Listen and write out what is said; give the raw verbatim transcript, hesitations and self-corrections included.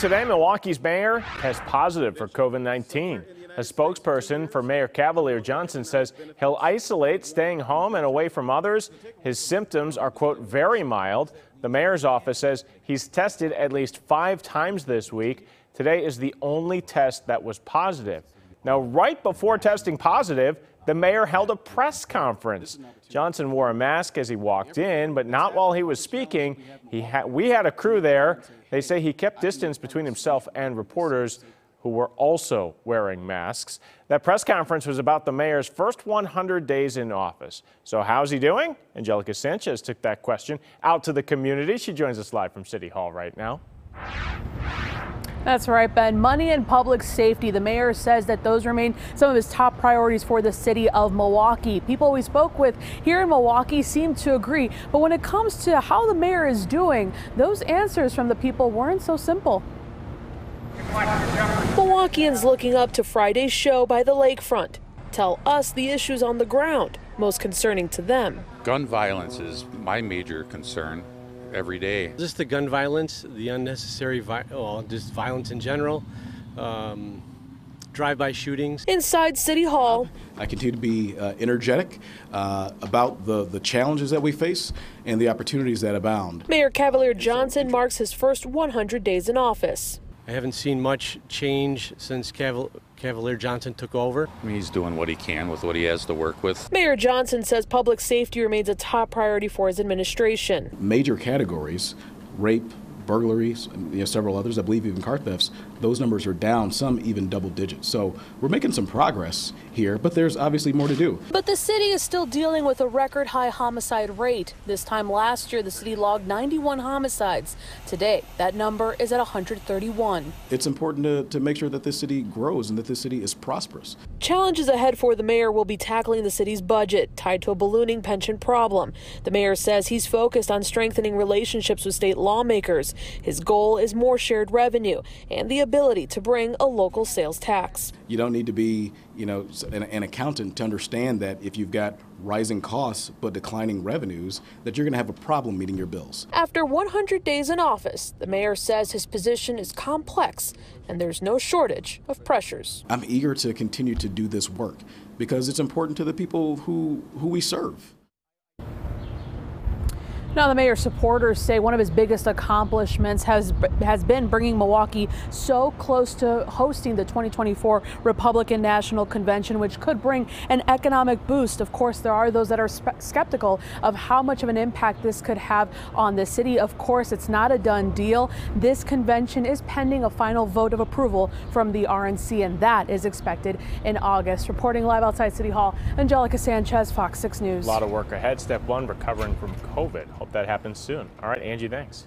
Today, Milwaukee's mayor has positive for COVID nineteen. A spokesperson for Mayor Cavalier Johnson says he'll isolate, staying home and away from others. His symptoms are, quote, very mild. The mayor's office says he's tested at least five times this week. Today is the only test that was positive. Now, right before testing positive, the mayor held a press conference. Johnson wore a mask as he walked in, but not while he was speaking. He ha we had a crew there. They say he kept distance between himself and reporters who were also wearing masks. That press conference was about the mayor's first one hundred days in office. So how's he doing? Angelica Sanchez took that question out to the community. She joins us live from City Hall right now. That's right, Ben. Money and public safety. The mayor says that those remain some of his top priorities for the city of Milwaukee. People we spoke with here in Milwaukee seem to agree. But when it comes to how the mayor is doing, those answers from the people weren't so simple. Milwaukeeans looking up to Friday's show by the lakefront tell us the issues on the ground most concerning to them. Gun violence is my major concern. Every day. Just the gun violence, the unnecessary vi well, just violence in general, um, drive-by shootings. Inside City Hall, I continue to be uh, energetic uh, about the, the challenges that we face and the opportunities that abound. Mayor Cavalier Johnson marks his first one hundred days in office. I haven't seen much change since Caval Cavalier Johnson took over. I mean, he's doing what he can with what he has to work with. Mayor Johnson says public safety remains a top priority for his administration. Major categories, rape, burglaries, you know, several others, I believe even car thefts, those numbers are down, some even double digits. So we're making some progress here, but there's obviously more to do. But the city is still dealing with a record high homicide rate. This time last year, the city logged ninety-one homicides. Today, that number is at one hundred thirty-one. It's important to, to make sure that this city grows and that this city is prosperous. Challenges ahead for the mayor will be tackling the city's budget, tied to a ballooning pension problem. The mayor says he's focused on strengthening relationships with state lawmakers. His goal is more shared revenue and the ability to bring a local sales tax. You don't need to be, you know, an, an accountant to understand that if you've got rising costs but declining revenues, that you're going to have a problem meeting your bills. After one hundred days in office, the mayor says his position is complex and there's no shortage of pressures. I'm eager to continue to do this work because it's important to the people who, who we serve. Now, the mayor's supporters say one of his biggest accomplishments has has been bringing Milwaukee so close to hosting the twenty twenty-four Republican National Convention, which could bring an economic boost. Of course, there are those that are skeptical of how much of an impact this could have on the city. Of course, it's not a done deal. This convention is pending a final vote of approval from the R N C, and that is expected in August. Reporting live outside City Hall, Angelica Sanchez, Fox six News. A lot of work ahead. Step one, recovering from COVID. Hope that happens soon. All right, Angie, thanks.